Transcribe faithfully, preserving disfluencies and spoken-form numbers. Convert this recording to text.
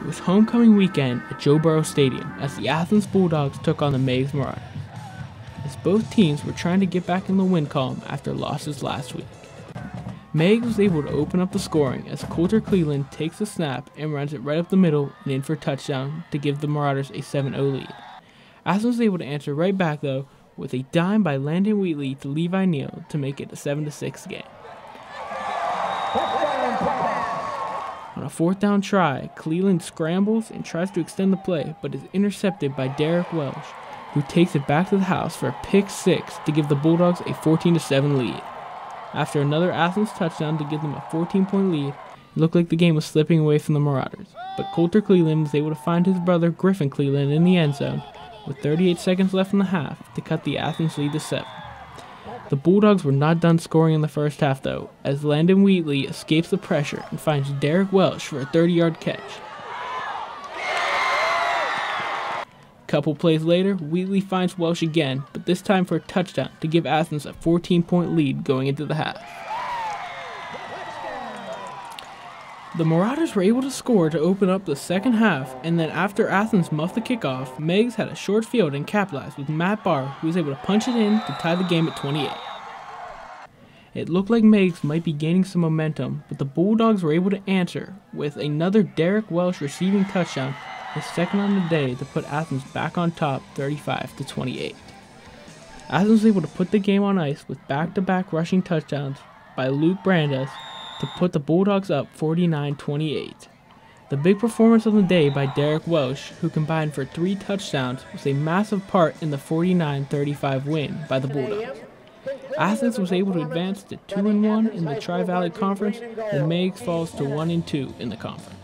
It was homecoming weekend at Joe Burrow Stadium as the Athens Bulldogs took on the Meigs Marauders, as both teams were trying to get back in the win column after losses last week. Meigs was able to open up the scoring as Colter Cleland takes the snap and runs it right up the middle and in for a touchdown to give the Marauders a seven oh lead. Athens was able to answer right back though with a dime by Landon Wheatley to Levi Neal to make it a seven to six game. On a fourth down try, Cleland scrambles and tries to extend the play, but is intercepted by Derrick Welsh, who takes it back to the house for a pick six to give the Bulldogs a fourteen to seven lead. After another Athens touchdown to give them a fourteen point lead, it looked like the game was slipping away from the Marauders, but Colter Cleland was able to find his brother Griffin Cleland in the end zone with thirty-eight seconds left in the half to cut the Athens lead to seven. The Bulldogs were not done scoring in the first half though, as Landon Wheatley escapes the pressure and finds Derrick Welsh for a thirty yard catch. A couple plays later, Wheatley finds Welsh again, but this time for a touchdown to give Athens a fourteen point lead going into the half. The Marauders were able to score to open up the second half, and then after Athens muffed the kickoff, Meigs had a short field and capitalized with Matt Barr, who was able to punch it in to tie the game at twenty-eight. It looked like Meigs might be gaining some momentum, but the Bulldogs were able to answer with another Derrick Welsh receiving touchdown, his second on the day, to put Athens back on top thirty-five to twenty-eight. Athens was able to put the game on ice with back-to-back rushing touchdowns by Luke Brandes to put the Bulldogs up forty-nine twenty-eight. The big performance of the day by Derrick Welsh, who combined for three touchdowns, was a massive part in the forty-nine thirty-five win by the Bulldogs. Athens was able to advance to two and one in the Tri-Valley Conference, and Meigs falls to one and two in the conference.